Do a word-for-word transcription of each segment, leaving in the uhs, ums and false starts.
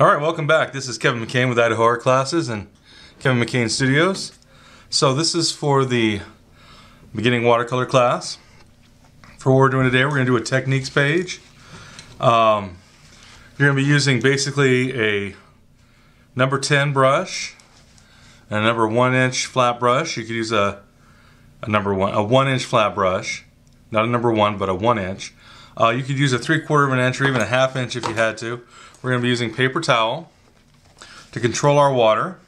Alright, welcome back. This is Kevin McCain with Idaho Art Classes and Kevin McCain Studios. So this is for the beginning watercolor class. For what we're doing today, we're going to do a techniques page. Um, you're going to be using basically a number ten brush and a number one inch flat brush. You could use a, a number one, a one inch flat brush, not a number one, but a one inch. Uh, you could use a three quarter of an inch or even a half inch if you had to. We're going to be using paper towel to control our water,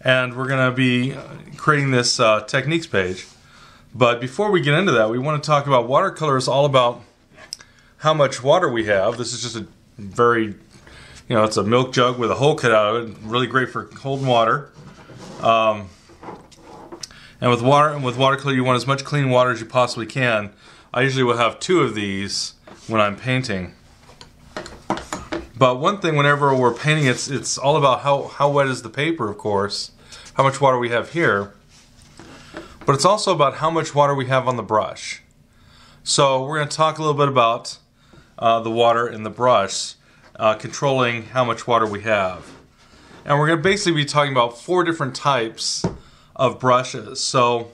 and we're going to be creating this uh, techniques page. But before we get into that, we want to talk about watercolor is all about how much water we have. This is just a very, you know, it's a milk jug with a hole cut out of it, really great for holding water. Um, and with water and with watercolor, you want as much clean water as you possibly can. I usually will have two of these when I'm painting. But one thing, whenever we're painting, it's it's all about how, how wet is the paper, of course, how much water we have here. But it's also about how much water we have on the brush. So we're going to talk a little bit about uh, the water in the brush, uh, controlling how much water we have. And we're going to basically be talking about four different types of brushes. So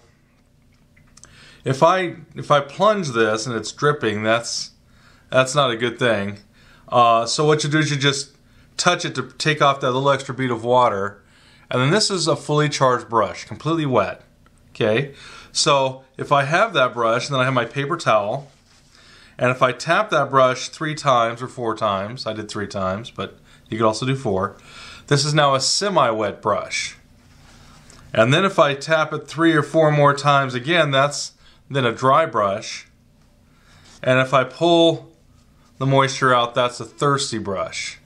If I if I plunge this and it's dripping, that's that's not a good thing. Uh, so what you do is you just touch it to take off that little extra bead of water, and then this is a fully charged brush, completely wet. Okay. So if I have that brush, and then I have my paper towel, and if I tap that brush three times or four times, I did three times, but you could also do four. This is now a semi-wet brush. And then if I tap it three or four more times again, that's then a dry brush, and if I pull the moisture out, that's a thirsty brush.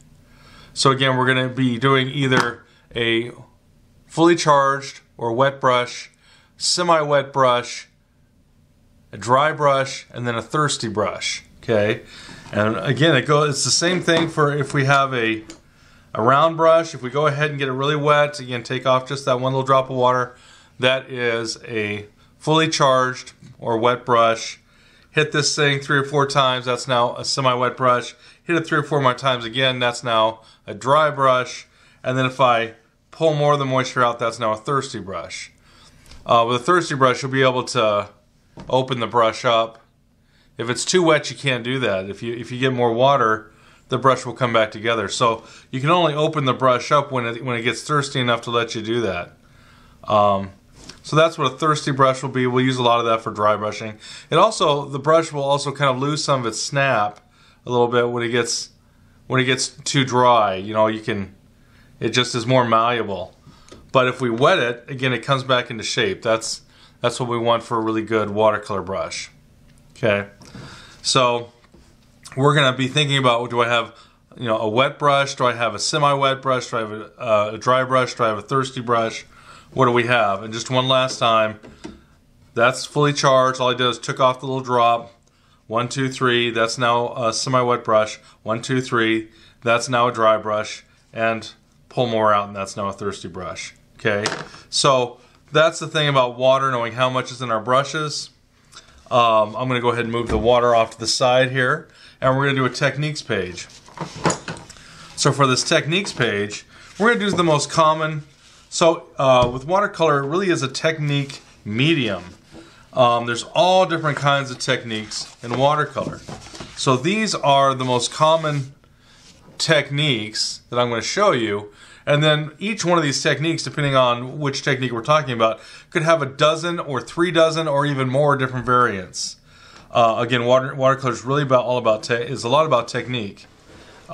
So again, we're going to be doing either a fully charged or wet brush, semi-wet brush, a dry brush, and then a thirsty brush. Okay, and again, it goes. It's the same thing for if we have a a round brush. If we go ahead and get it really wet, again, take off just that one little drop of water. That is a fully charged or wet brush. Hit this thing three or four times, that's now a semi-wet brush. Hit it three or four more times again, that's now a dry brush. And then if I pull more of the moisture out, that's now a thirsty brush. Uh, with a thirsty brush, you'll be able to open the brush up. If it's too wet, you can't do that. If you, if you get more water, the brush will come back together. So you can only open the brush up when it, when it gets thirsty enough to let you do that. Um, So that's what a thirsty brush will be. We'll use a lot of that for dry brushing. It also, the brush will also kind of lose some of its snap a little bit when it gets when it gets too dry. You know, you can, it just is more malleable. But if we wet it, again, it comes back into shape. That's that's what we want for a really good watercolor brush. Okay, so we're going to be thinking about, do I have, you know, a wet brush? Do I have a semi-wet brush? Do I have a, uh, a dry brush? Do I have a thirsty brush? What do we have? And just one last time, that's fully charged. All I did is took off the little drop. One, two, three. That's now a semi-wet brush. One, two, three. That's now a dry brush. And pull more out, and that's now a thirsty brush. Okay. So that's the thing about water, knowing how much is in our brushes. Um, I'm going to go ahead and move the water off to the side here, and we're going to do a techniques page. So for this techniques page, we're going to do the most common. So uh, with watercolor, it really is a technique medium. Um, there's all different kinds of techniques in watercolor. So these are the most common techniques that I'm going to show you. And then each one of these techniques, depending on which technique we're talking about, could have a dozen or three dozen or even more different variants. Uh, again, water, watercolor is really about all about te is a lot about technique.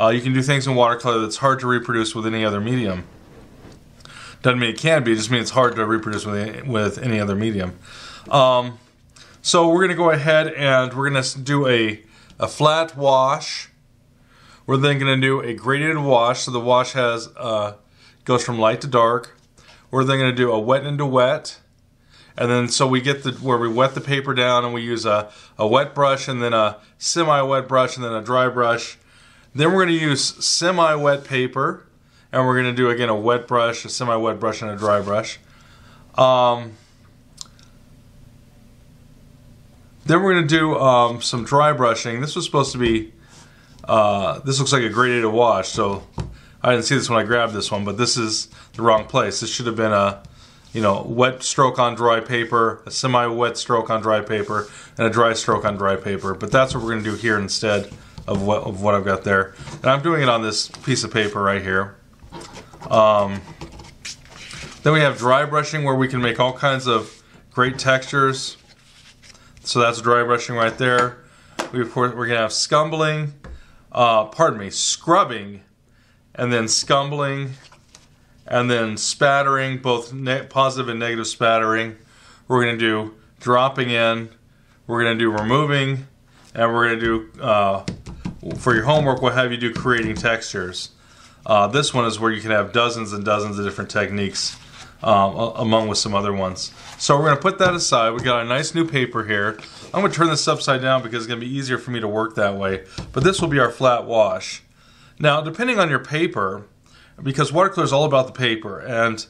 Uh, you can do things in watercolor that's hard to reproduce with any other medium. Doesn't mean it can be, it just means it's hard to reproduce with any, with any other medium. Um, so we're going to go ahead and we're going to do a, a flat wash. We're then going to do a graded wash, so the wash has uh, goes from light to dark. We're then going to do a wet into wet, and then so we get the where we wet the paper down and we use a, a wet brush and then a semi-wet brush and then a dry brush. Then we're going to use semi-wet paper. And we're going to do, again, a wet brush, a semi-wet brush, and a dry brush. Um, then we're going to do um, some dry brushing. This was supposed to be, uh, this looks like a gradated wash, so I didn't see this when I grabbed this one, but this is the wrong place. This should have been a, you know, wet stroke on dry paper, a semi-wet stroke on dry paper, and a dry stroke on dry paper. But that's what we're going to do here instead of what, of what I've got there. And I'm doing it on this piece of paper right here. Um, then we have dry brushing, where we can make all kinds of great textures. So that's dry brushing right there. We, of course, we're going to have scumbling, uh, pardon me, scrubbing, and then scumbling, and then spattering, both positive and negative spattering. We're going to do dropping in, we're going to do removing, and we're going to do, uh, for your homework, we'll have you do creating textures. Uh, this one is where you can have dozens and dozens of different techniques, um, among with some other ones. So we're going to put that aside. We've got a nice new paper here. I'm going to turn this upside down because it's going to be easier for me to work that way. But this will be our flat wash. Now, depending on your paper, because watercolor is all about the paper, and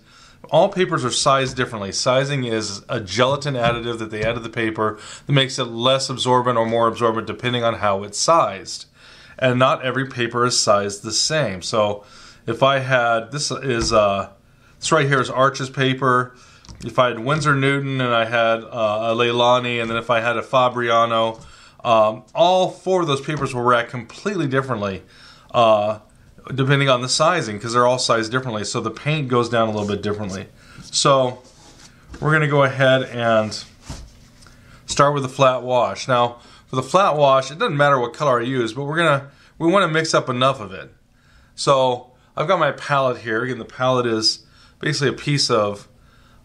all papers are sized differently. Sizing is a gelatin additive that they add to the paper that makes it less absorbent or more absorbent depending on how it's sized. And not every paper is sized the same. So if I had, this is, uh, this right here is Arches paper. If I had Winsor Newton, and I had uh, a Leilani, and then if I had a Fabriano, um, all four of those papers will react completely differently. Uh, depending on the sizing, because they're all sized differently, so the paint goes down a little bit differently. So we're going to go ahead and start with a flat wash. Now, for the flat wash, it doesn't matter what color I use, but we're gonna we want to mix up enough of it. So I've got my palette here. Again, the palette is basically a piece of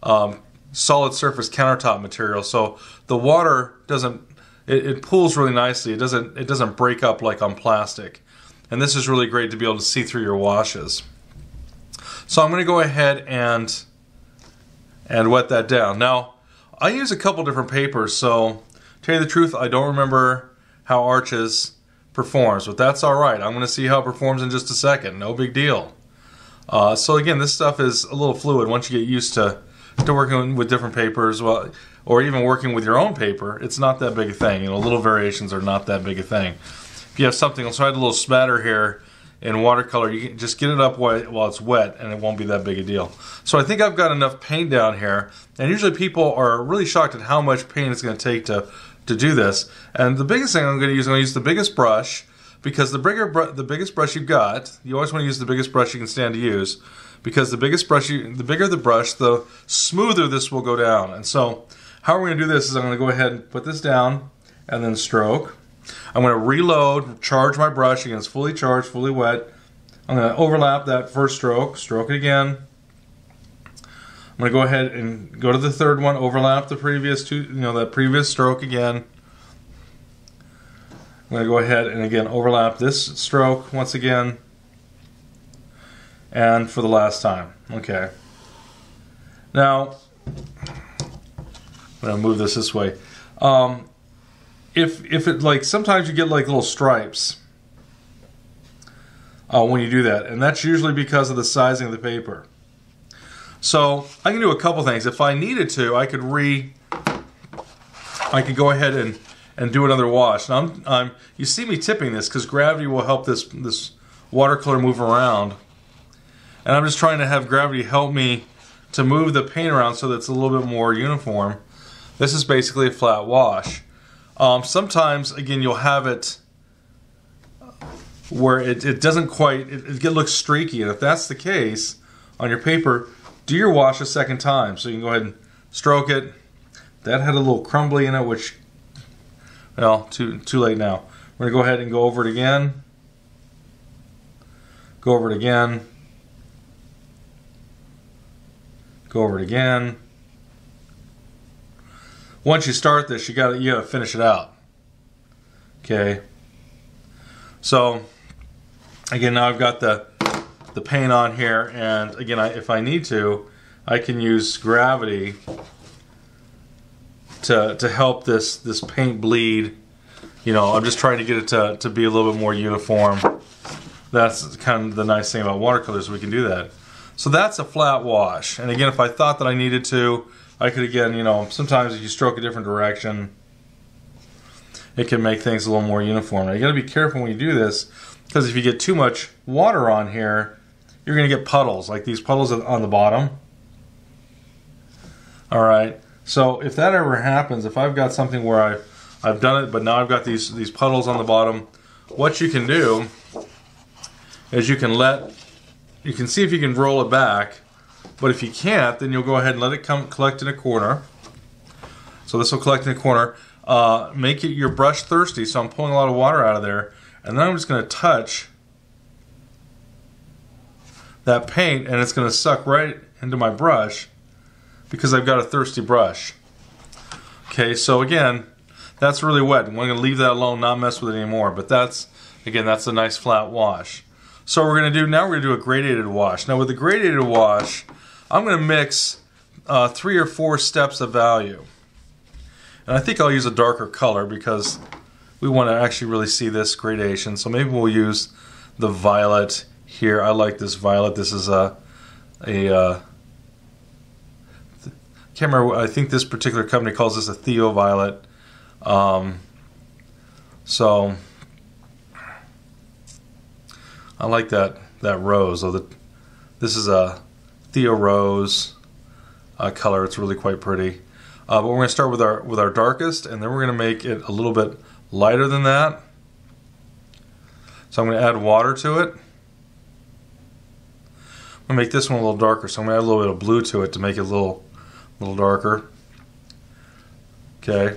um, solid surface countertop material, so the water doesn't it, it pools really nicely. It doesn't it doesn't break up like on plastic. And this is really great to be able to see through your washes. So I'm going to go ahead and and wet that down. Now, I use a couple different papers, so to tell you the truth, I don't remember how Arches performs, but that's all right. I'm going to see how it performs in just a second. No big deal. Uh, so again, this stuff is a little fluid once you get used to, to working with different papers, well, or even working with your own paper. It's not that big a thing. You know, little variations are not that big a thing. You have something, so I had a little smatter here in watercolor. You can just get it up while it's wet and it won't be that big a deal. So I think I've got enough paint down here, and usually people are really shocked at how much paint it's going to take to to do this. And the biggest thing I'm going to use, I'm going to use the biggest brush, because the bigger br the biggest brush you've got, you always want to use the biggest brush you can stand to use, because the biggest brush you, the bigger the brush, the smoother this will go down. And so how we're going to do this is I'm going to go ahead and put this down and then stroke. I'm going to reload, charge my brush. Again, it's fully charged, fully wet. I'm going to overlap that first stroke, stroke it again. I'm going to go ahead and go to the third one, overlap the previous two, you know, that previous stroke again. I'm going to go ahead and again overlap this stroke once again. And for the last time. Okay. Now, I'm going to move this this way. Um, If, if it, like, sometimes you get like little stripes uh, when you do that, and that's usually because of the sizing of the paper. So I can do a couple things. If I needed to, I could re, I could go ahead and, and do another wash. Now I'm, I'm, you see me tipping this because gravity will help this, this watercolor move around. And I'm just trying to have gravity help me to move the paint around so that it's a little bit more uniform. This is basically a flat wash. Um, sometimes, again, you'll have it where it, it doesn't quite, it, it looks streaky. And if that's the case on your paper, do your wash a second time. So you can go ahead and stroke it. That had a little crumbly in it, which, well, too, too late now. We're going to go ahead and go over it again. Go over it again. Go over it again. Once you start this, you gotta you gotta finish it out. Okay. So again, now I've got the the paint on here, and again, I, if I need to, I can use gravity to to help this this paint bleed. You know, I'm just trying to get it to to be a little bit more uniform. That's kind of the nice thing about watercolors; we can do that. So that's a flat wash. And again, if I thought that I needed to, I could, again, you know, sometimes if you stroke a different direction, it can make things a little more uniform. Now you got to be careful when you do this, because if you get too much water on here, you're going to get puddles, like these puddles on the bottom. All right, so if that ever happens, if I've got something where I, I've done it, but now I've got these, these puddles on the bottom, what you can do is you can let, you can see if you can roll it back, but if you can't, then you'll go ahead and let it come collect in a corner. So this will collect in a corner. Uh, make it your brush thirsty, so I'm pulling a lot of water out of there, and then I'm just going to touch that paint, and it's going to suck right into my brush, because I've got a thirsty brush. Okay, so again, that's really wet, and we're gonna leave that alone, not mess with it anymore, but that's, again, that's a nice flat wash. So what we're gonna do now, we're gonna do a gradated wash. Now with the gradated wash, I'm gonna mix uh, three or four steps of value. And I think I'll use a darker color because we wanna actually really see this gradation, so maybe we'll use the violet here. I like this violet, this is a, a uh, can't remember, I think this particular company calls this a Theo violet. Um, so I like that that rose. So the, this is a Theo rose uh, color. It's really quite pretty. Uh, but we're going to start with our with our darkest, and then we're going to make it a little bit lighter than that. So I'm going to add water to it. I'm going to make this one a little darker. So I'm going to add a little bit of blue to it to make it a little. A little darker. Okay.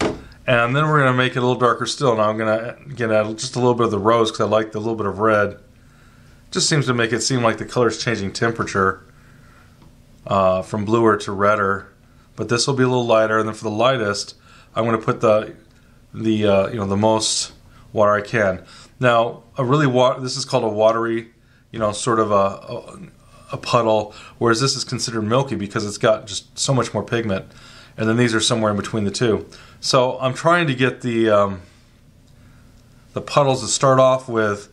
And then we're going to make it a little darker still. Now I'm going to add just a little bit of the rose because I like the little bit of red. Just seems to make it seem like the color's changing temperature uh, from bluer to redder. But this will be a little lighter. And then for the lightest, I'm going to put the the uh, you know the most water I can. Now a really water this is called a watery you know sort of a, a a puddle, whereas this is considered milky because it's got just so much more pigment, and then these are somewhere in between the two. So I'm trying to get the um, the puddles to start off with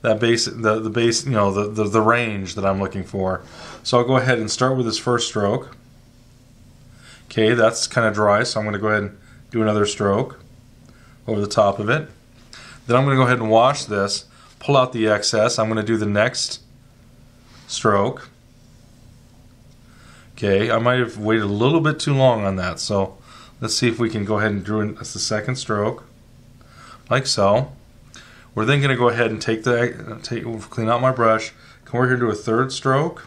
that base, the the base, you know, the, the the range that I'm looking for. So I'll go ahead and start with this first stroke. Okay, that's kind of dry, so I'm going to go ahead and do another stroke over the top of it. Then I'm going to go ahead and wash this, pull out the excess. I'm going to do the next stroke. Okay, I might have waited a little bit too long on that, so let's see if we can go ahead and do it as the second stroke, like so. We're then going to go ahead and take the take clean out my brush, come over here to a third stroke.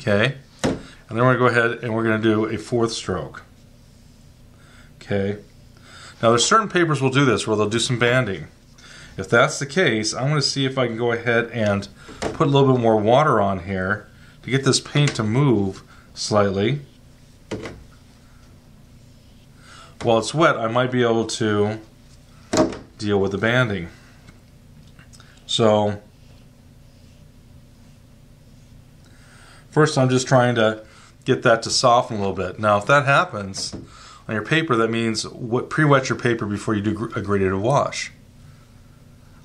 Okay, and then we're going to go ahead and we're going to do a fourth stroke. Okay, now there's certain papers will do this where they'll do some banding. If that's the case, I'm going to see if I can go ahead and put a little bit more water on here to get this paint to move slightly. While it's wet, I might be able to deal with the banding. So, first I'm just trying to get that to soften a little bit. Now, if that happens on your paper, that means pre-wet your paper before you do a gradated wash.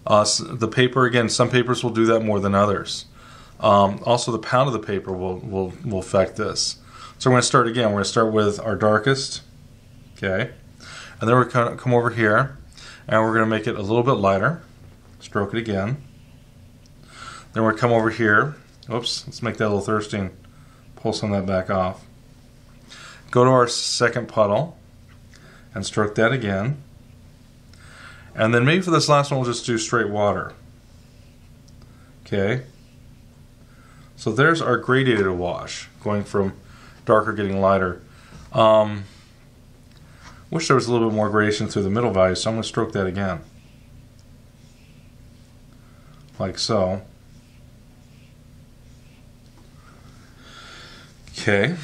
Uh, the paper, again, some papers will do that more than others. Um, also, the pound of the paper will, will, will affect this. So we're going to start again. We're going to start with our darkest. Okay. And then we're going to come over here, and we're going to make it a little bit lighter. Stroke it again. Then we're going to come over here. Oops, let's make that a little thirsty and pull some of that back off. Go to our second puddle and stroke that again. And then maybe for this last one, we'll just do straight water. Okay. So there's our gradated wash, going from darker getting lighter. Um, wish there was a little bit more gradation through the middle value, so I'm going to stroke that again. Like so. Okay.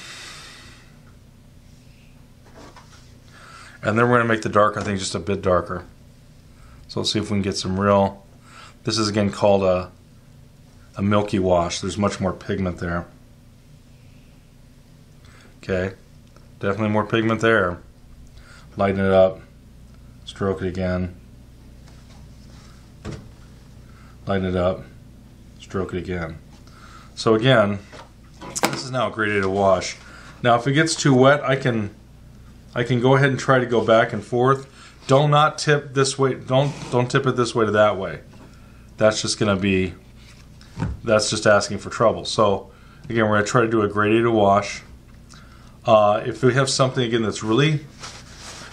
And then we're going to make the darker thing just a bit darker. So let's see if we can get some real, this is again called a, a milky wash. There's much more pigment there. Okay, definitely more pigment there. Lighten it up, stroke it again, lighten it up, stroke it again. So again, this is now gradated wash. Now if it gets too wet, I can, I can go ahead and try to go back and forth. Don't not tip this way. Don't don't tip it this way to that way. That's just going to be that's just asking for trouble. So again, we're going to try to do a gradated wash. Uh, if we have something, again, that's really,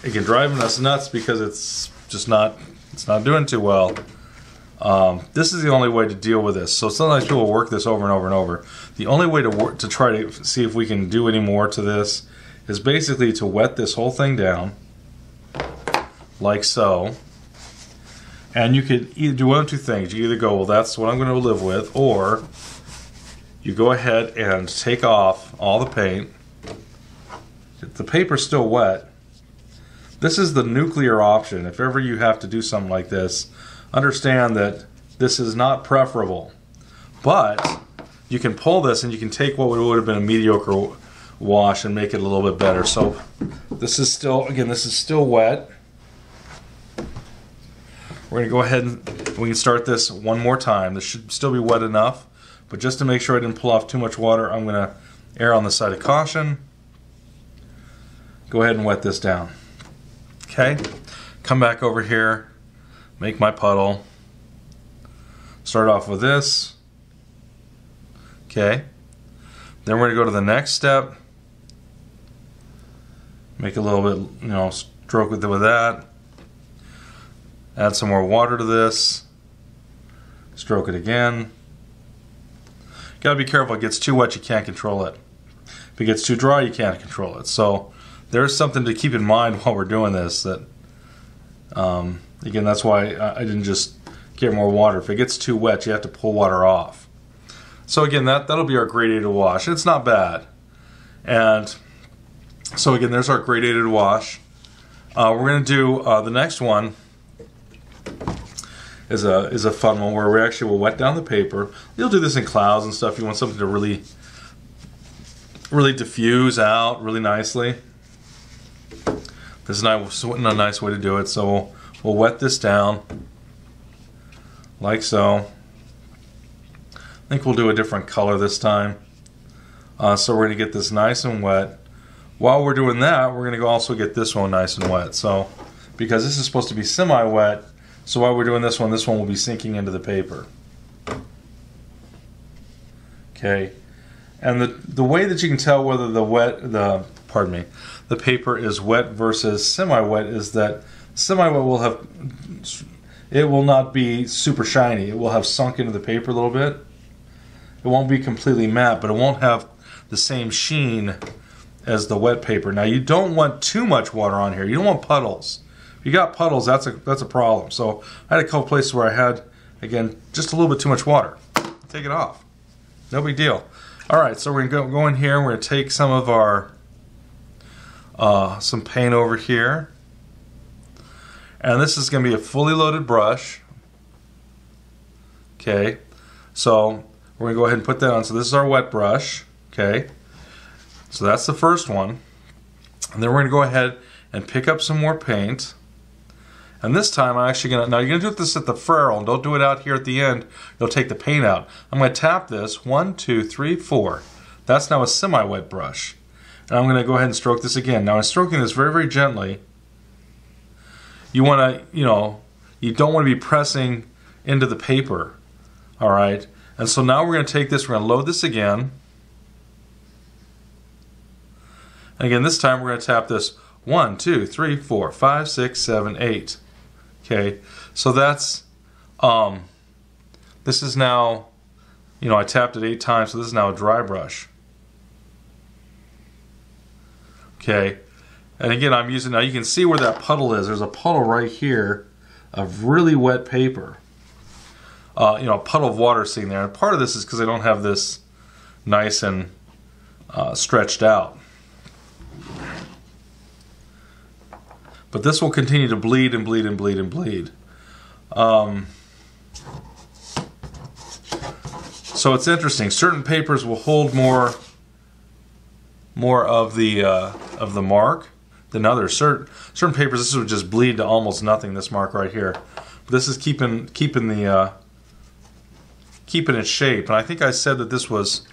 again, driving us nuts because it's just not, it's not doing too well, um, this is the only way to deal with this. So sometimes people work this over and over and over. The only way to work, to try to see if we can do any more to this, is basically to wet this whole thing down, like so. And you could either do one of two things. You either go, well, that's what I'm going to live with, or you go ahead and take off all the paint. If the paper's still wet, this is the nuclear option. If ever you have to do something like this, understand that this is not preferable. But you can pull this and you can take what would have been a mediocre wash and make it a little bit better. So this is still, again, this is still wet. We're going to go ahead and we can start this one more time. This should still be wet enough, but just to make sure I didn't pull off too much water, I'm going to err on the side of caution. Go ahead and wet this down. Okay, come back over here, make my puddle. Start off with this. Okay, then we're going to go to the next step. Make a little bit, you know, stroke with, with that. Add some more water to this. Stroke it again. Gotta be careful. If it gets too wet, you can't control it. If it gets too dry, you can't control it. So there's something to keep in mind while we're doing this. That um, again, that's why I didn't just get more water. If it gets too wet, you have to pull water off. So again, that that'll be our gradated wash. It's not bad. And so again, there's our gradated wash. Uh, we're gonna do uh, the next one. Is a, is a fun one where we actually will wet down the paper. You'll do this in clouds and stuff. You want something to really, really diffuse out really nicely. This is not a nice way to do it. So we'll, we'll wet this down like so. I think we'll do a different color this time. Uh, so we're going to get this nice and wet. While we're doing that, we're going to also get this one nice and wet. So because this is supposed to be semi-wet, so while we're doing this one, this one will be sinking into the paper. Okay, and the the way that you can tell whether the wet the pardon me the paper is wet versus semi-wet is that semi-wet will have it will not be super shiny. It will have sunk into the paper a little bit. It won't be completely matte, but it won't have the same sheen as the wet paper. Now you don't want too much water on here. You don't want puddles. If you got puddles, that's a that's a problem. So I had a couple places where I had, again, just a little bit too much water. Take it off. No big deal. All right, so we're gonna go, go in here. We're gonna take some of our uh, some paint over here, and this is gonna be a fully loaded brush. Okay, so we're gonna go ahead and put that on. So this is our wet brush. Okay, so that's the first one, and then we're gonna go ahead and pick up some more paint. And this time I'm actually gonna, now you're gonna do this at the ferrule, and don't do it out here at the end, you'll take the paint out. I'm gonna tap this, one, two, three, four. That's now a semi-wet brush. And I'm gonna go ahead and stroke this again. Now I'm stroking this very, very gently. You wanna, you know, you don't wanna be pressing into the paper, all right? And so now we're gonna take this, we're gonna load this again. And again, this time we're gonna tap this, one, two, three, four, five, six, seven, eight. Okay, so that's, um, this is now, you know, I tapped it eight times, so this is now a dry brush. Okay, and again, I'm using, now you can see where that puddle is. There's a puddle right here of really wet paper. Uh, you know, a puddle of water sitting there. And part of this is because I don't have this nice and uh, stretched out. But this will continue to bleed and bleed and bleed and bleed. Um, so it's interesting. Certain papers will hold more, more of the uh, of the mark than others. Certain certain papers, this would just bleed to almost nothing. This mark right here. But this is keeping keeping the uh, keeping its shape. And I think I said that this was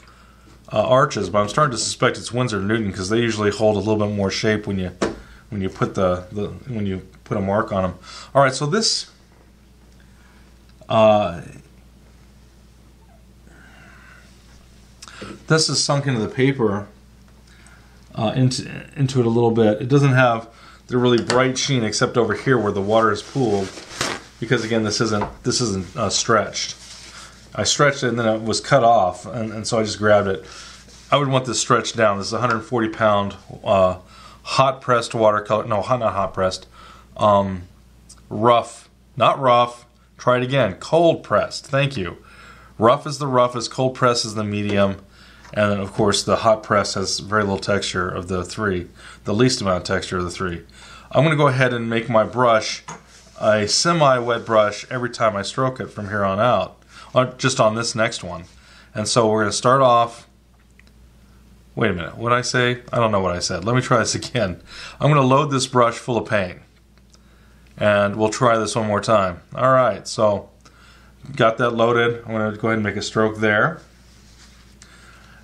uh, Arches, but I'm starting to suspect it's Winsor Newton because they usually hold a little bit more shape when you. When you put the, the when you put a mark on them. All right, so this uh, This is sunk into the paper, uh, into, into it a little bit. It doesn't have the really bright sheen except over here where the water is pooled, because again, this isn't, this isn't uh, stretched. I stretched it and then it was cut off, and, and so I just grabbed it. I would want this stretched down. This is one hundred forty pound uh, hot pressed watercolor, no, not hot pressed, um, rough, not rough, try it again, cold pressed, thank you. Rough is the roughest, cold press is the medium, and then of course the hot press has very little texture of the three, the least amount of texture of the three. I'm going to go ahead and make my brush a semi-wet brush every time I stroke it from here on out, just on this next one. And so we're going to start off, wait a minute, what did I say? I don't know what I said. Let me try this again. I'm going to load this brush full of paint. And we'll try this one more time. All right, so got that loaded. I'm going to go ahead and make a stroke there.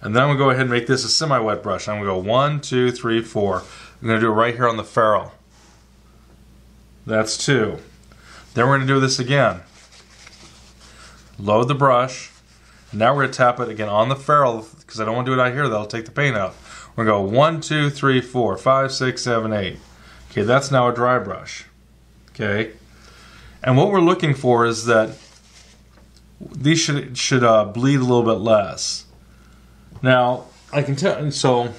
And then I'm going to go ahead and make this a semi-wet brush. I'm going to go one, two, three, four. I'm going to do it right here on the ferrule. That's two. Then we're going to do this again. Load the brush. Now we're going to tap it again on the ferrule, because I don't want to do it out here. That'll take the paint out. We're going to go one, two, three, four, five, six, seven, eight. Okay, that's now a dry brush. Okay, and what we're looking for is that these should should uh, bleed a little bit less. Now I can tell. So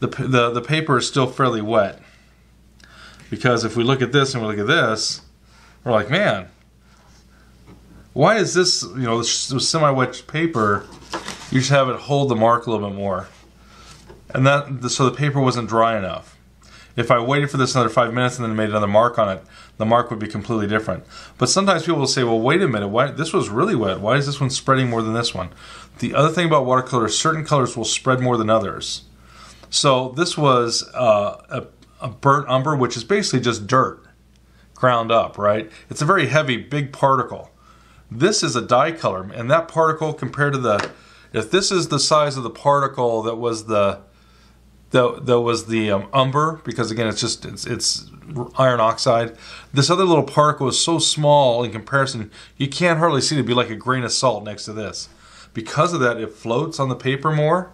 the the the paper is still fairly wet, because if we look at this and we look at this, we're like, man, why is this, you know, this semi-wet paper? You should have it hold the mark a little bit more, and that so the paper wasn't dry enough. If I waited for this another five minutes and then made another mark on it, the mark would be completely different. But sometimes people will say, well, wait a minute, why, this was really wet. Why is this one spreading more than this one? The other thing about watercolor is certain colors will spread more than others. So this was uh, a, a burnt umber, which is basically just dirt ground up, right? It's a very heavy, big particle. This is a dye color, and that particle compared to the, if this is the size of the particle that was the, That, that was the um, umber, because again it's just it's, it's iron oxide. This other little particle is so small in comparison, you can't hardly see it. It'd be like a grain of salt next to this. Because of that, it floats on the paper more,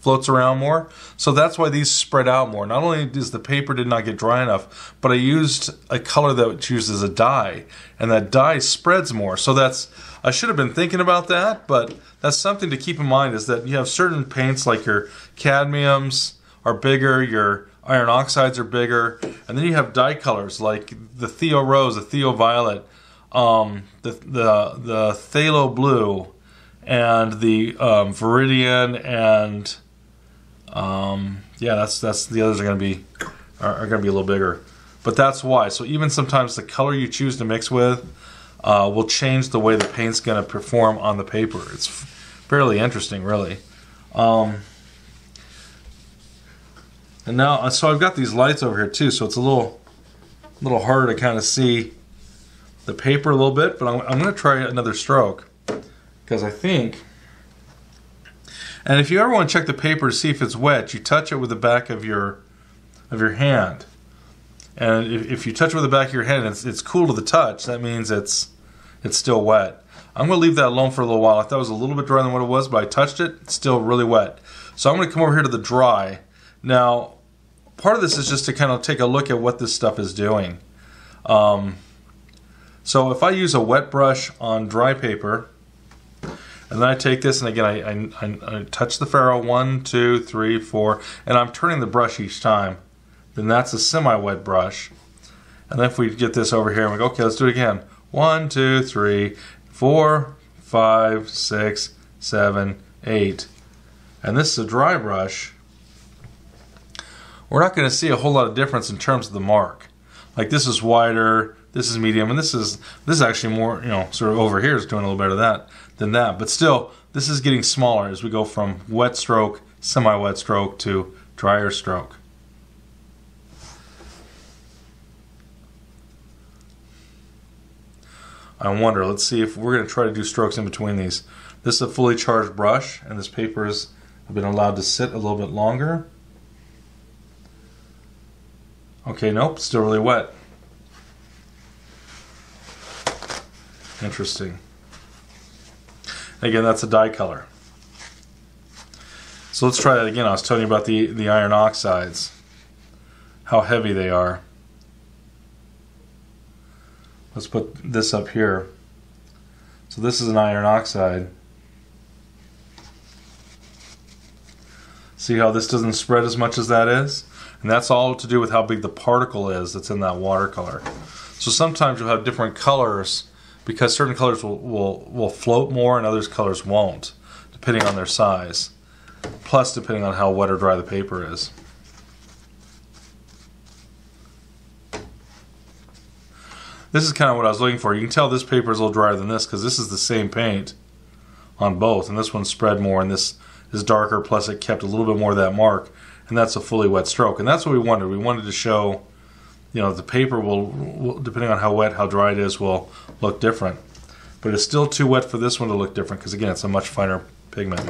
floats around more. So that's why these spread out more. Not only is the paper did not get dry enough, but I used a color that was used as a dye, and that dye spreads more. So that's, I should have been thinking about that, but that's something to keep in mind, is that you have certain paints like your cadmiums are bigger, your iron oxides are bigger, and then you have dye colors like the Theo rose, the Theo violet, um, the the the Phthalo blue, and the um, Viridian, and um, yeah, that's that's the others are going to be are, are going to be a little bigger. But that's why. So even sometimes the color you choose to mix with uh, will change the way the paint's going to perform on the paper. It's fairly interesting, really. Um, And now, so I've got these lights over here too, so it's a little, little harder to kind of see the paper a little bit, but I'm, I'm going to try another stroke, because I think, and if you ever want to check the paper to see if it's wet, you touch it with the back of your, of your hand, and if, if you touch it with the back of your hand, it's, it's cool to the touch, that means it's, it's still wet. I'm going to leave that alone for a little while. I thought it was a little bit drier than what it was, but I touched it, it's still really wet. So I'm going to come over here to the dry. Now, part of this is just to kind of take a look at what this stuff is doing. Um, so if I use a wet brush on dry paper, and then I take this, and again, I, I, I touch the ferrule, one, two, three, four, and I'm turning the brush each time, then that's a semi-wet brush. And then if we get this over here, and we go, okay, let's do it again. One, two, three, four, five, six, seven, eight. And this is a dry brush. We're not going to see a whole lot of difference in terms of the mark. Like this is wider, this is medium, and this is this is actually more, you know, sort of over here is doing a little better that than that. But still, this is getting smaller as we go from wet stroke, semi-wet stroke to drier stroke. I wonder, let's see if we're going to try to do strokes in between these. This is a fully charged brush, and this paper has been allowed to sit a little bit longer. Okay, nope, still really wet. Interesting. Again, that's a dye color. So let's try that again. I was telling you about the, the iron oxides, how heavy they are. Let's put this up here. So this is an iron oxide. See how this doesn't spread as much as that is? And that's all to do with how big the particle is that's in that watercolor. So sometimes you'll have different colors because certain colors will, will, will float more and others colors won't, depending on their size. Plus depending on how wet or dry the paper is. This is kind of what I was looking for. You can tell this paper is a little drier than this because this is the same paint on both, and this one spread more and this is darker, plus it kept a little bit more of that mark, and that's a fully wet stroke. And that's what we wanted. We wanted to show, you know, the paper will, will depending on how wet, how dry it is, will look different. But it's still too wet for this one to look different because, again, it's a much finer pigment.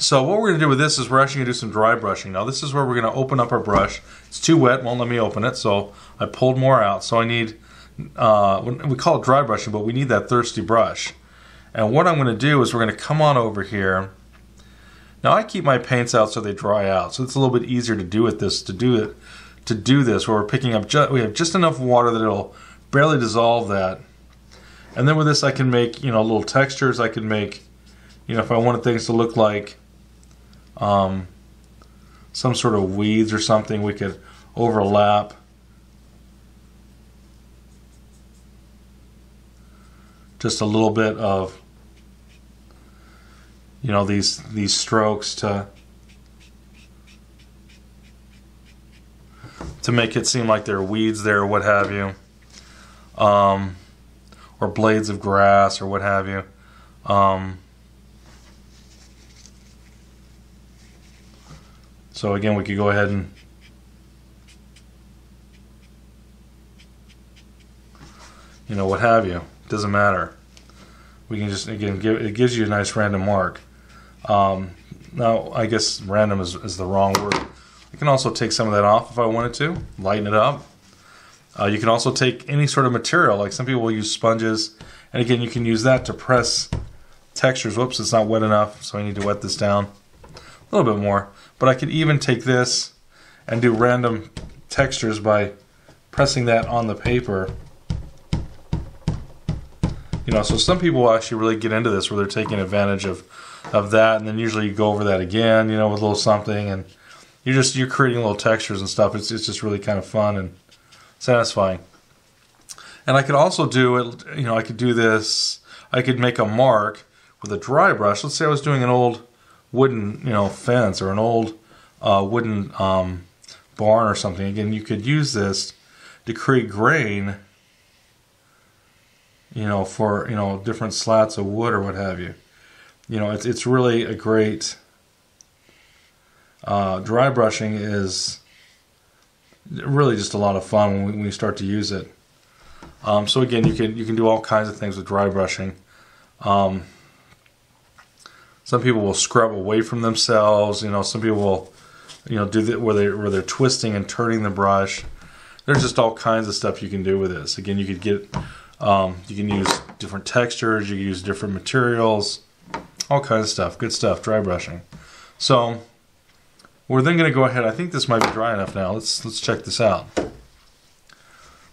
So what we're going to do with this is we're actually going to do some dry brushing. Now this is where we're going to open up our brush. It's too wet, won't let me open it, so I pulled more out. So I need, uh, we call it dry brushing, but we need that thirsty brush. And what I'm going to do is we're going to come on over here. Now I keep my paints out so they dry out, so it's a little bit easier to do it this to do it to do this where we're picking up. Just, we have just enough water that it'll barely dissolve that. And then with this I can make, you know, little textures. I can make, you know, if I wanted things to look like Um, some sort of weeds or something, we could overlap just a little bit of, you know, these these strokes to to make it seem like there are weeds there or what have you, um, or blades of grass or what have you. Um, So again, we could go ahead and you know what have you. It doesn't matter. We can just again give it gives you a nice random mark. Um, now I guess random is, is the wrong word. I can also take some of that off if I wanted to, lighten it up. Uh, you can also take any sort of material. Like some people will use sponges, and again you can use that to press textures. Whoops, it's not wet enough, so I need to wet this down a little bit more. But I could even take this and do random textures by pressing that on the paper. You know, so some people actually really get into this where they're taking advantage of, of that, and then usually you go over that again, you know, with a little something, and you're just you're creating little textures and stuff. It's it's just really kind of fun and satisfying. And I could also do it, you know, I could do this, I could make a mark with a dry brush. Let's say I was doing an old wooden, you know, fence or an old uh, wooden um, barn or something. Again, you could use this to create grain, you know, for, you know, different slats of wood or what have you. You know, it's it's really a great uh, dry brushing is really just a lot of fun when we, when we start to use it. Um, so again, you can you can do all kinds of things with dry brushing. Um, Some people will scrub away from themselves, you know, some people will, you know, do that where they where they're twisting and turning the brush. There's just all kinds of stuff you can do with this. Again, you could get um, you can use different textures, you can use different materials, all kinds of stuff. Good stuff, dry brushing. So we're then gonna go ahead. I think this might be dry enough now. Let's let's check this out.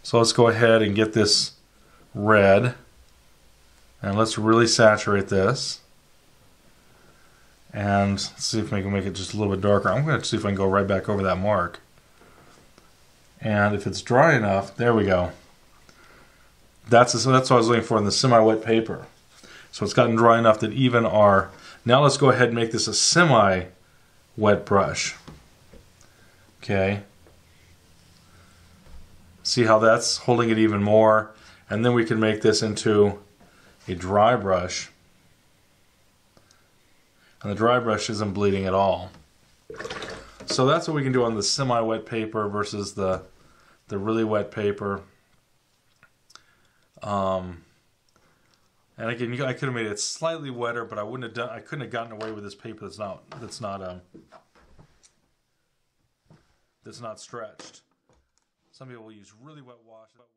So let's go ahead and get this red. And let's really saturate this. And let's see if we can make it just a little bit darker. I'm going to see if I can go right back over that mark. And if it's dry enough, there we go. That's, a, that's what I was looking for in the semi-wet paper. So it's gotten dry enough that even our... Now let's go ahead and make this a semi-wet brush. Okay. See how that's holding it even more. And then we can make this into a dry brush. And the dry brush isn't bleeding at all. So that's what we can do on the semi-wet paper versus the the really wet paper. Um, and again, I could have made it slightly wetter, but I wouldn't have done. I couldn't have gotten away with this paper that's not that's not um that's not stretched. Some people will use really wet washes.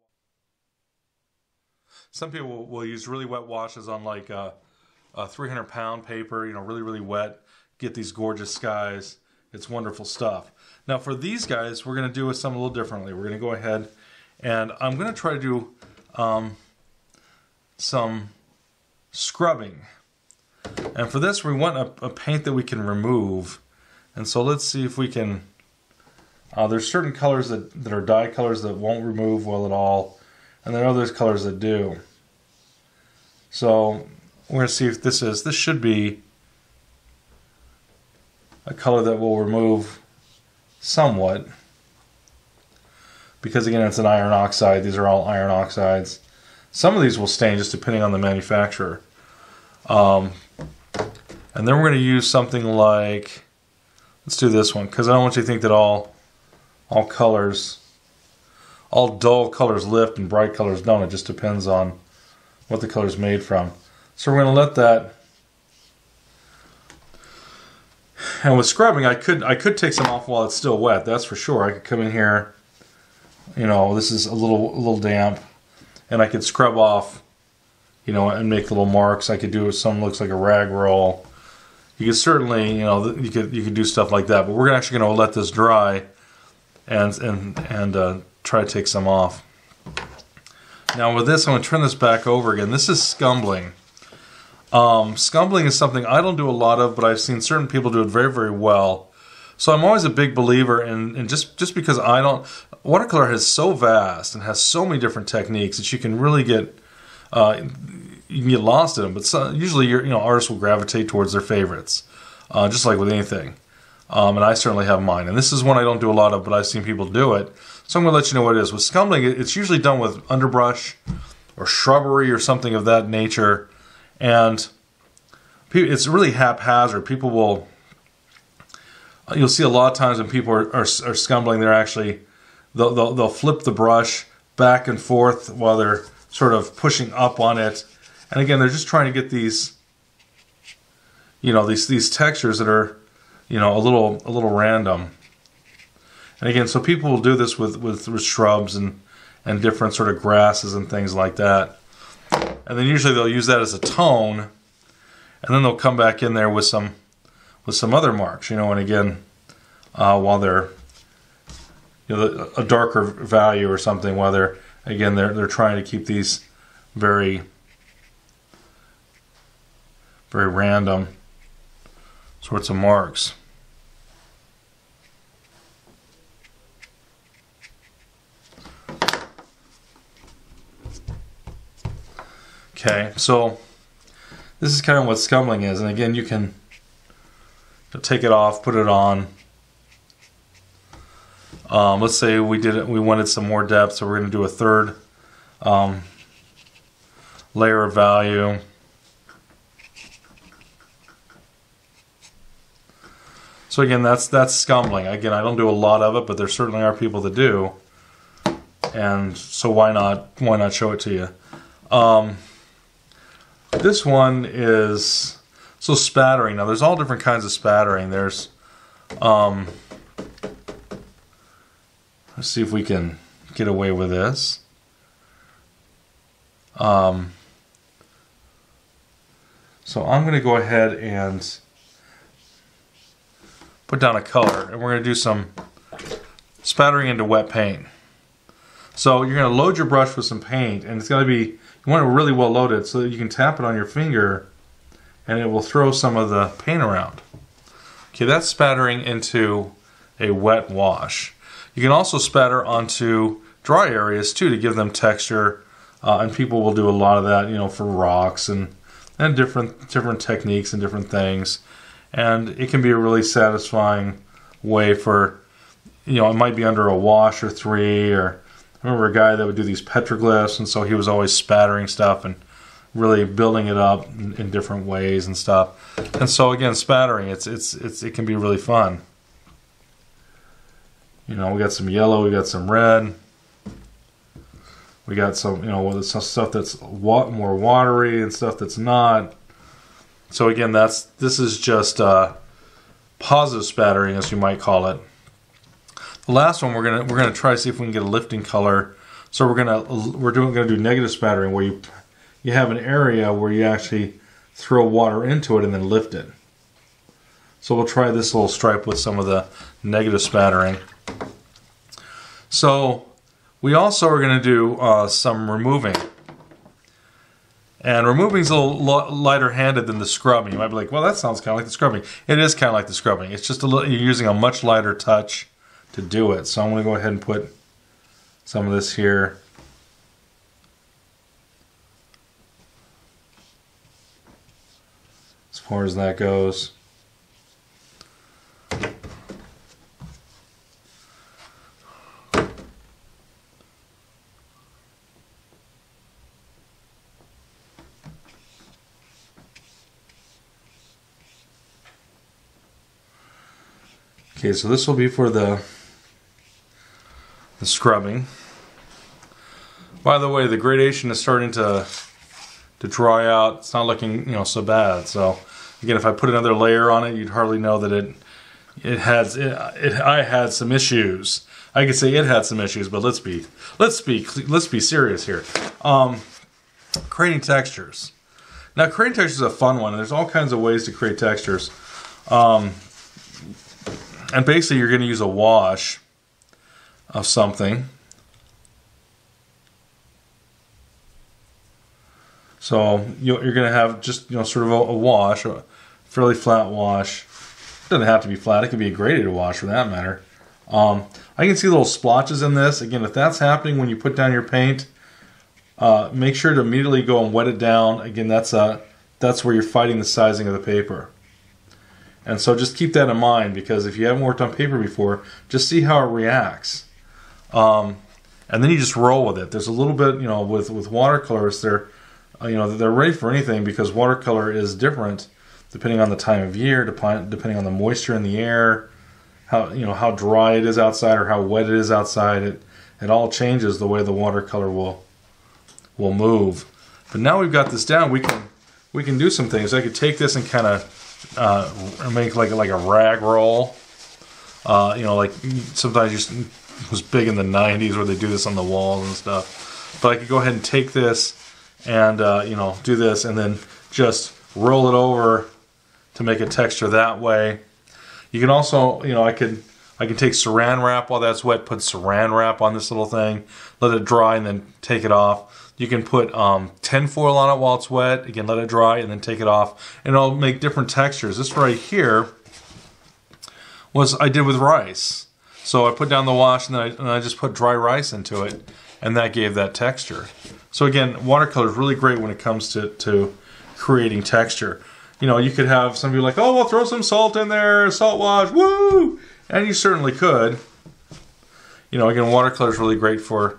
Some people will use really wet washes on like. Uh, uh, three hundred pound paper, you know, really, really wet. Get these gorgeous skies. It's wonderful stuff. Now for these guys, we're going to do something a little differently. We're going to go ahead and I'm going to try to do um, some scrubbing. And for this, we want a, a paint that we can remove. And so let's see if we can... Uh, there's certain colors that, that are dye colors that won't remove well at all. And there are other colors that do. So we're going to see if this is... This should be a color that will remove somewhat. Because again, it's an iron oxide. These are all iron oxides. Some of these will stain just depending on the manufacturer. Um, and then we're going to use something like... Let's do this one, because I don't want you to think that all, all colors, all dull colors lift and bright colors don't. It just depends on what the color is made from. So we're going to let that. And with scrubbing, I could I could take some off while it's still wet. That's for sure. I could come in here. You know, this is a little a little damp, and I could scrub off. You know, and make little marks. I could do some looks like a rag roll. You could certainly, you know, you could you could do stuff like that, but we're actually going to let this dry, and and and uh, try to take some off. Now with this, I'm going to turn this back over again. This is scumbling. Um, scumbling is something I don't do a lot of, but I've seen certain people do it very very well. So I'm always a big believer in, in just just because I don't watercolor is so vast and has so many different techniques that you can really get. Uh, You can get lost in them, but so, usually your you know artists will gravitate towards their favorites, uh, just like with anything. Um, and I certainly have mine. And this is one I don't do a lot of, but I've seen people do it. So I'm going to let you know what it is. With scumbling, it's usually done with underbrush or shrubbery or something of that nature, and it's really haphazard. People will you'll see a lot of times when people are are, are scumbling, they're actually they'll, they'll they'll flip the brush back and forth while they're sort of pushing up on it. And again, they're just trying to get these, you know, these these textures that are, you know, a little a little random. And again, so people will do this with with, with shrubs and and different sort of grasses and things like that. And then usually they'll use that as a tone, and then they'll come back in there with some with some other marks, you know. And again, uh, while they're, you know, a darker value or something, while they're again they're they're trying to keep these very very random sorts of marks. Okay, so this is kind of what scumbling is, and again, you can take it off, put it on. Um, let's say we did it, we wanted some more depth, so we're going to do a third um, layer of value. So again, that's that's scumbling. Again, I don't do a lot of it, but there certainly are people that do, and so why not why not show it to you? Um, this one is so spattering. Now, there's all different kinds of spattering. There's, um, let's see if we can get away with this. Um, so I'm going to go ahead and put down a color, and we're going to do some spattering into wet paint. So you're going to load your brush with some paint, and it's got to be, you want it really well loaded so that you can tap it on your finger and it will throw some of the paint around. Okay, that's spattering into a wet wash. You can also spatter onto dry areas too to give them texture, uh, and people will do a lot of that, you know, for rocks and, and different, different techniques and different things. And it can be a really satisfying way for, you know, it might be under a wash or three, or I remember a guy that would do these petroglyphs, and so he was always spattering stuff and really building it up in, in different ways and stuff. And so again, spattering, it's, it's, it's, it can be really fun. You know, we got some yellow, we got some red, we got some, you know, stuff that's more watery and stuff that's not. So again, that's this is just uh, positive spattering, as you might call it. The last one we're gonna we're gonna try to see if we can get a lifting color. So we're gonna we're doing gonna do negative spattering, where you you have an area where you actually throw water into it and then lift it. So we'll try this little stripe with some of the negative spattering. So we also are going to do uh, some removing. And removing is a little lighter handed than the scrubbing. You might be like, well, that sounds kind of like the scrubbing. It is kind of like the scrubbing. It's just a little, you're using a much lighter touch to do it. So I'm going to go ahead and put some of this here. As far as that goes. Okay, so this will be for the the scrubbing. By the way, the gradation is starting to to dry out. It's not looking, you know, so bad. So again, if I put another layer on it, you'd hardly know that it it has it, it I had some issues. I could say it had some issues, but let's be let's be let's be serious here. Um, creating textures. Now, creating textures is a fun one. There's all kinds of ways to create textures. Um, And basically you're going to use a wash of something. So you're going to have just, you know, sort of a wash, a fairly flat wash. It doesn't have to be flat. It could be a graded wash for that matter. Um, I can see little splotches in this. Again, if that's happening when you put down your paint, uh, make sure to immediately go and wet it down. Again, that's, a, that's where you're fighting the sizing of the paper. And so just keep that in mind, because if you haven't worked on paper before, just see how it reacts. Um, and then you just roll with it. There's a little bit, you know, with, with watercolors, they're, uh, you know, they're ready for anything, because watercolor is different depending on the time of year, depending on the moisture in the air, how, you know, how dry it is outside or how wet it is outside. It, it all changes the way the watercolor will, will move. But now we've got this down, we can, we can do some things. I could take this and kind of Uh, make like like a rag roll, uh, you know, like sometimes you, it was big in the nineties where they do this on the walls and stuff. But I could go ahead and take this and uh, you know, do this and then just roll it over to make a texture that way. You can also, you know, I could I can take Saran wrap while that's wet, put Saran wrap on this little thing, let it dry and then take it off. You can put um, tin foil on it while it's wet. Again, let it dry and then take it off. And it'll make different textures. This right here was I did with rice. So I put down the wash and then I, and I just put dry rice into it. And that gave that texture. So again, watercolor is really great when it comes to, to creating texture. You know, you could have somebody like, oh, well, throw some salt in there, salt wash, woo! And you certainly could. You know, again, watercolor is really great for,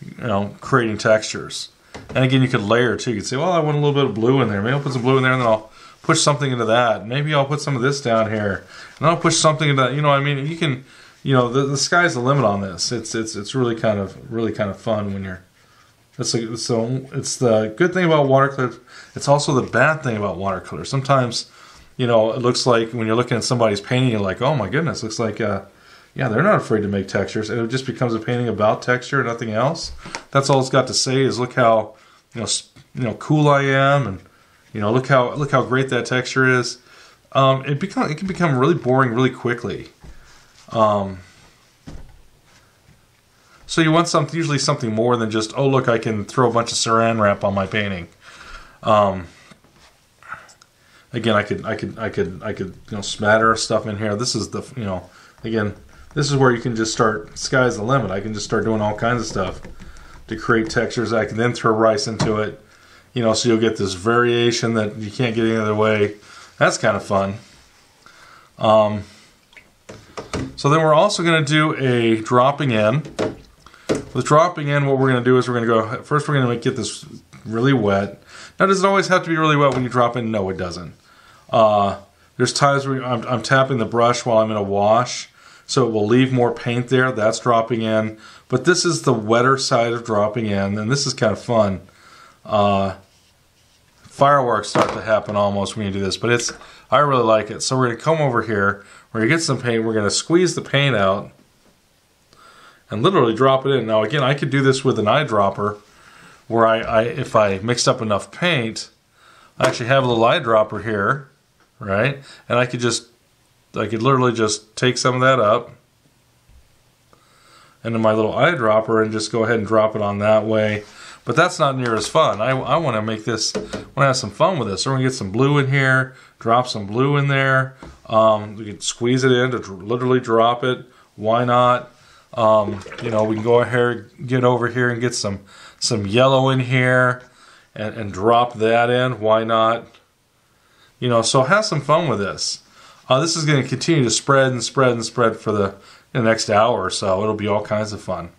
you know, creating textures. And again, you could layer too. You could say, well, I want a little bit of blue in there. Maybe I'll put some blue in there and then I'll push something into that. Maybe I'll put some of this down here. And I'll push something into that. You know, I mean, you can, you know, the, the sky's the limit on this. It's it's it's really kind of really kind of fun when you're, that's like, so it's the good thing about watercolor. It's also the bad thing about watercolor. Sometimes, you know, it looks like when you're looking at somebody's painting, you're like, oh my goodness, looks like uh yeah, they're not afraid to make textures, and it just becomes a painting about texture and nothing else. That's all it's got to say is, look how, you know, you know, cool I am, and you know, look how look how great that texture is. Um, it become it can become really boring really quickly. Um, so you want something, usually something more than just, oh look, I can throw a bunch of Saran wrap on my painting. Um, again, I could I could I could I could you know, smatter stuff in here. This is the, you know, again, this is where you can just start, sky's the limit. I can just start doing all kinds of stuff to create textures. I can then throw rice into it, you know, so you'll get this variation that you can't get any other way. That's kind of fun. Um, so then we're also going to do a dropping in. With dropping in, what we're going to do is we're going to go, first we're going to make, get this really wet. Now, does it always have to be really wet when you drop in? No, it doesn't. Uh, there's times where I'm, I'm tapping the brush while I'm in a wash, so it will leave more paint there. That's dropping in. But this is the wetter side of dropping in, and this is kind of fun. Uh, fireworks start to happen almost when you do this, but it's, I really like it. So we're going to come over here. We're going to get some paint. We're going to squeeze the paint out and literally drop it in. Now, again, I could do this with an eyedropper where I, I if I mixed up enough paint, I actually have a little eyedropper here, right? And I could just, I could literally just take some of that up into my little eyedropper and just go ahead and drop it on that way. But that's not near as fun. I, I want to make this, I want to have some fun with this. So we're going to get some blue in here, drop some blue in there. Um, we can squeeze it in to literally drop it. Why not? Um, you know, we can go ahead, get over here and get some, some yellow in here and, and drop that in. Why not? You know, so have some fun with this. Uh, this is going to continue to spread and spread and spread for the, the next hour or so. It'll be all kinds of fun.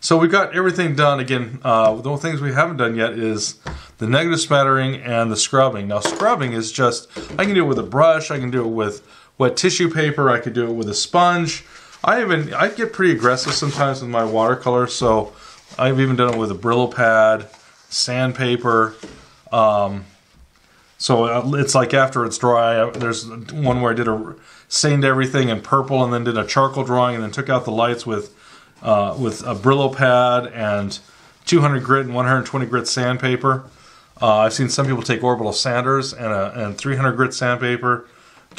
So we've got everything done. Again, uh, the only things we haven't done yet is the negative smattering and the scrubbing. Now scrubbing is just, I can do it with a brush, I can do it with wet tissue paper, I could do it with a sponge. I even, I get pretty aggressive sometimes with my watercolor, so I've even done it with a Brillo pad, sandpaper. Um, so it's like after it's dry, there's one where I did a, stained everything in purple and then did a charcoal drawing and then took out the lights with Uh, with a Brillo pad and two hundred grit and one hundred twenty grit sandpaper. Uh, I've seen some people take orbital sanders and a, and three hundred grit sandpaper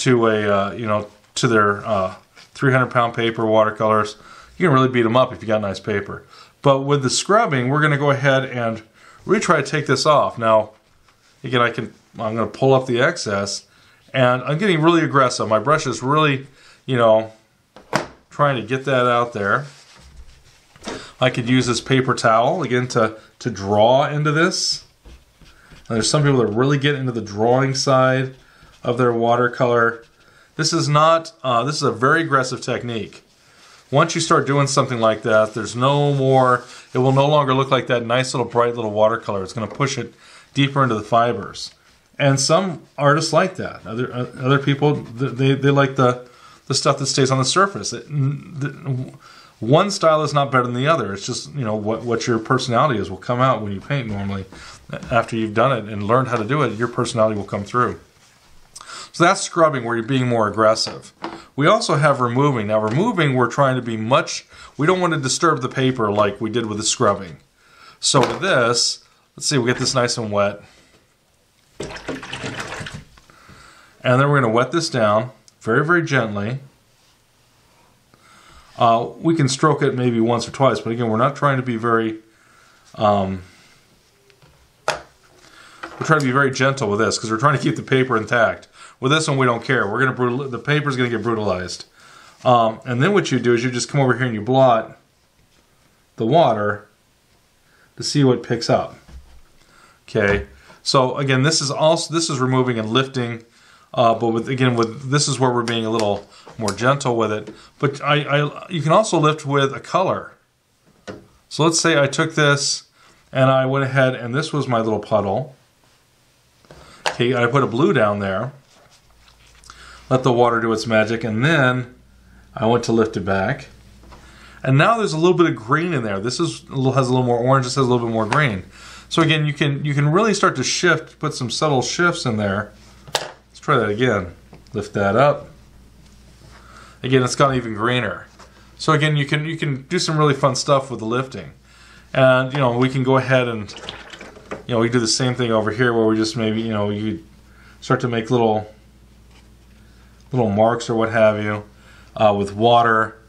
to a uh, you know to their uh, three hundred pound paper watercolors. You can really beat them up if you got nice paper. But with the scrubbing, we're going to go ahead and really try to take this off. Now, again, I can I'm going to pull up the excess, and I'm getting really aggressive. My brush is really you know trying to get that out there. I could use this paper towel, again, to, to draw into this. And there's some people that really get into the drawing side of their watercolor. This is not, uh, this is a very aggressive technique. Once you start doing something like that, there's no more, it will no longer look like that nice little bright little watercolor. It's going to push it deeper into the fibers. And some artists like that. Other, uh, other people, they, they like the, the stuff that stays on the surface. It, the, One style is not better than the other. It's just, you know, what, what your personality is will come out when you paint normally. After you've done it and learned how to do it, your personality will come through. So that's scrubbing, where you're being more aggressive. We also have removing. Now removing, we're trying to be much, we don't want to disturb the paper like we did with the scrubbing. So with this, let's see, we get this nice and wet. And then we're going to wet this down very, very gently. Uh, we can stroke it maybe once or twice, but again, we're not trying to be very, um, we're trying to be very gentle with this because we're trying to keep the paper intact. With this one, we don't care. We're going to, the paper's going to get brutalized. Um, and then what you do is you just come over here and you blot the water to see what picks up. Okay. So again, this is also, this is removing and lifting. Uh, but with, again, with this is where we're being a little more gentle with it. But I, I, you can also lift with a color. So let's say I took this and I went ahead and this was my little puddle. Okay, I put a blue down there. Let the water do its magic, and then I went to lift it back. And now there's a little bit of green in there. This is a little, has a little more orange. This has a little bit more green. So again, you can you can really start to shift, put some subtle shifts in there. Try that again. Lift that up. Again, it's gotten even greener. So again, you can you can do some really fun stuff with the lifting, and you know we can go ahead and you know we do the same thing over here where we just maybe you know you start to make little little marks or what have you uh, with water,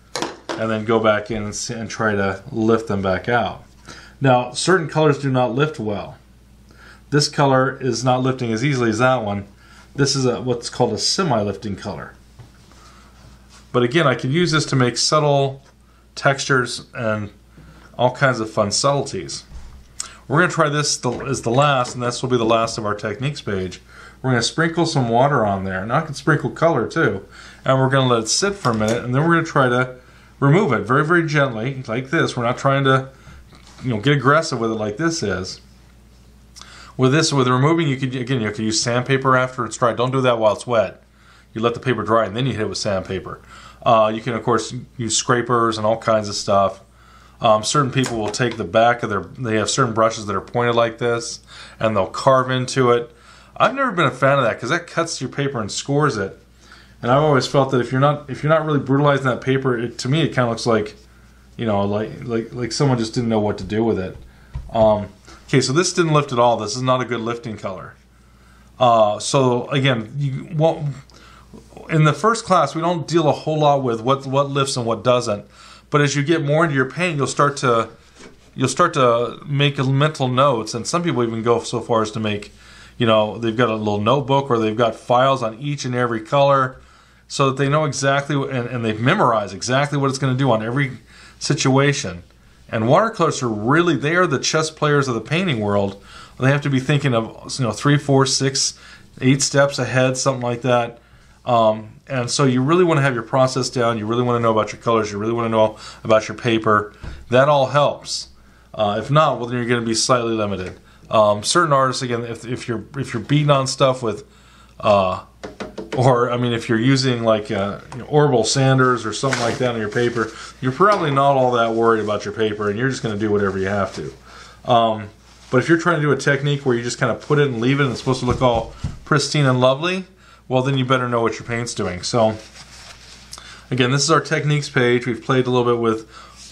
and then go back in and, and try to lift them back out. Now, certain colors do not lift well. This color is not lifting as easily as that one. This is a, what's called a semi-lifting color. But again, I can use this to make subtle textures and all kinds of fun subtleties. We're going to try this as the last, and this will be the last of our techniques page. We're going to sprinkle some water on there. Now I can sprinkle color too. And we're going to let it sit for a minute, and then we're going to try to remove it very, very gently, like this. We're not trying to you know, get aggressive with it like this is. With this, with removing, you could again you could use sandpaper after it's dry. Don't do that while it's wet. You let the paper dry and then you hit it with sandpaper. Uh, you can of course use scrapers and all kinds of stuff. Um, certain people will take the back of their, they have certain brushes that are pointed like this, and they'll carve into it. I've never been a fan of that because that cuts your paper and scores it. And I've always felt that if you're not if you're not really brutalizing that paper, it, to me it kind of looks like, you know, like like like someone just didn't know what to do with it. Um, Okay, so this didn't lift at all. This is not a good lifting color. Uh, so again, you won't, in the first class, we don't deal a whole lot with what what lifts and what doesn't. But as you get more into your paint, you'll start to you'll start to make mental notes. And some people even go so far as to make, you know, they've got a little notebook where they've got files on each and every color, so that they know exactly what, and, and they've memorized exactly what it's going to do on every situation. And watercolors are really, they are the chess players of the painting world. They have to be thinking of, you know, three, four, six, eight steps ahead, something like that. Um, and so you really want to have your process down. You really want to know about your colors. You really want to know about your paper. That all helps. Uh, if not, well, then you're going to be slightly limited. Um, certain artists, again, if, if you're if you're beating on stuff with, uh, or I mean, if you're using like uh, you know, orbital sanders or something like that on your paper, you're probably not all that worried about your paper, and you're just going to do whatever you have to. Um, But if you're trying to do a technique where you just kind of put it and leave it and it's supposed to look all pristine and lovely, well, then you better know what your paint's doing. So, again, this is our techniques page. We've played a little bit with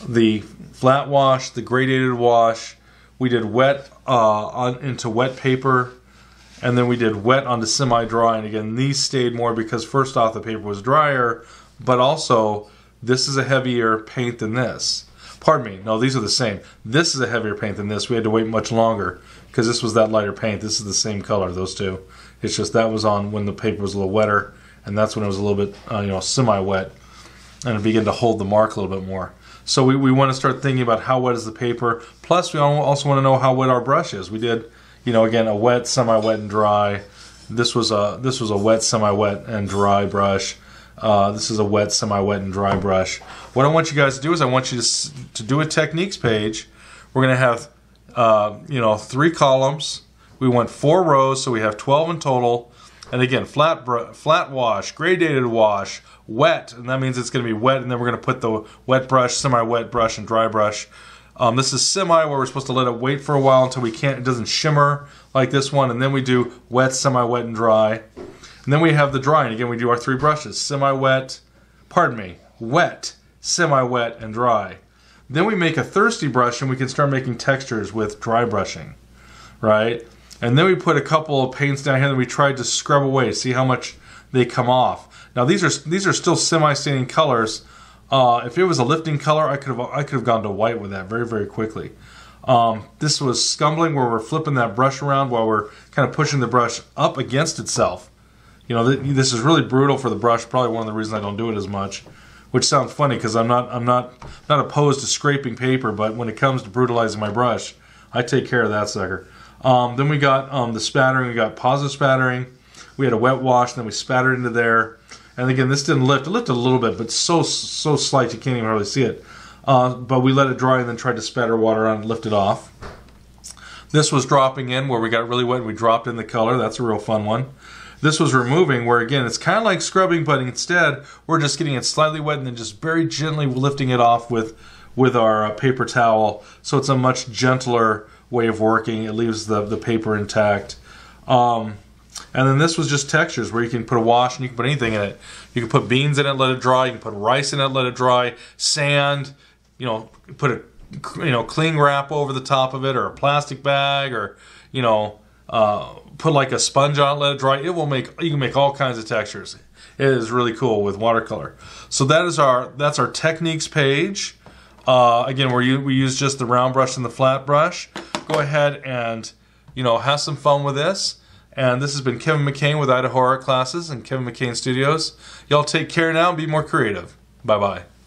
the flat wash, the gradated wash. We did wet uh, on, into wet paper, and then we did wet onto semi-dry. And again, these stayed more because first off, the paper was drier, but also this is a heavier paint than this. Pardon me, no, these are the same. This is a heavier paint than this. We had to wait much longer because this was that lighter paint. This is the same color, those two. It's just that was on when the paper was a little wetter, and that's when it was a little bit, uh, you know, semi-wet, and it began to hold the mark a little bit more. So we, we want to start thinking about how wet is the paper. Plus, we also want to know how wet our brush is. We did, you know, again, a wet, semi-wet, and dry. This was a, this was a wet, semi-wet, and dry brush. Uh, this is a wet, semi-wet, and dry brush. What I want you guys to do is I want you to, to do a techniques page. We're going to have, uh, you know, three columns. We want four rows, so we have twelve in total. And again, flat flat wash, gradated wash, wet, and that means it's going to be wet, and then we're going to put the wet brush, semi-wet brush, and dry brush. Um, this is semi, where we're supposed to let it wait for a while until we can't, it doesn't shimmer like this one, and then we do wet, semi-wet, and dry. And then we have the drying. Again, we do our three brushes, semi-wet, pardon me, wet, semi-wet, and dry. Then we make a thirsty brush, and we can start making textures with dry brushing, right? And then we put a couple of paints down here that we tried to scrub away, see how much they come off. Now these are these are still semi-staining colors. Uh, if it was a lifting color, I could have I could have gone to white with that very very quickly. Um, this was scumbling, where we're flipping that brush around while we're kind of pushing the brush up against itself. You know, this is really brutal for the brush. Probably one of the reasons I don't do it as much, which sounds funny because I'm not, I'm not, not opposed to scraping paper, but when it comes to brutalizing my brush, I take care of that sucker. Um, then we got um, the spattering. We got positive spattering. We had a wet wash, and then we spattered into there. And again, this didn't lift. It lifted a little bit, but so so slight you can't even hardly see it. Uh, but we let it dry and then tried to spatter water on it and lift it off. This was dropping in, where we got really wet and we dropped in the color. That's a real fun one. This was removing, where again, it's kind of like scrubbing, but instead we're just getting it slightly wet and then just very gently lifting it off with, with our uh, paper towel. So it's a much gentler way of working. It leaves the, the paper intact. Um, and then this was just textures, where you can put a wash and you can put anything in it. You can put beans in it, let it dry. You can put rice in it, let it dry. Sand, you know, put a you know cling wrap over the top of it, or a plastic bag, or, you know, Uh, put like a sponge on it, let it dry. It will make, you can make all kinds of textures. It is really cool with watercolor. So that is our, that's our techniques page. Uh, again, where you, we use just the round brush and the flat brush. Go ahead and, you know, have some fun with this. And this has been Kevin McCain with Idaho Art Classes and Kevin McCain Studios. Y'all take care now and be more creative. Bye-bye.